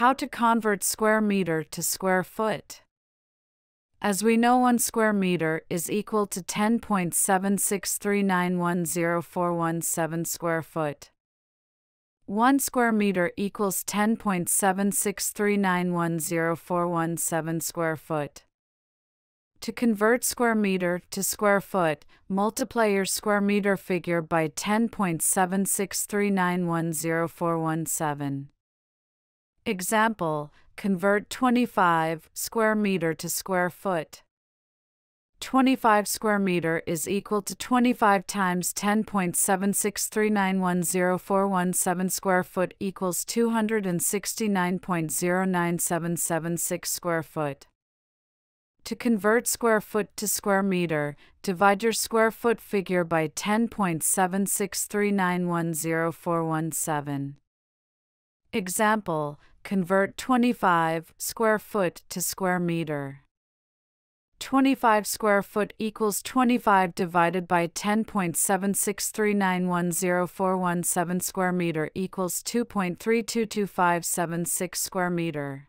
How to convert square meter to square foot. As we know, 1 square meter is equal to 10.763910417 square foot. 1 square meter equals 10.763910417 square foot. To convert square meter to square foot, multiply your square meter figure by 10.763910417. Example, convert 25 square meter to square foot. 25 square meter is equal to 25 times 10.763910417 square foot equals 269.09776 square foot. To convert square foot to square meter, divide your square foot figure by 10.763910417. Example, convert 25 square foot to square meter. 25 square foot equals 25 divided by 10.763910417 square meter equals 2.32257 square meter.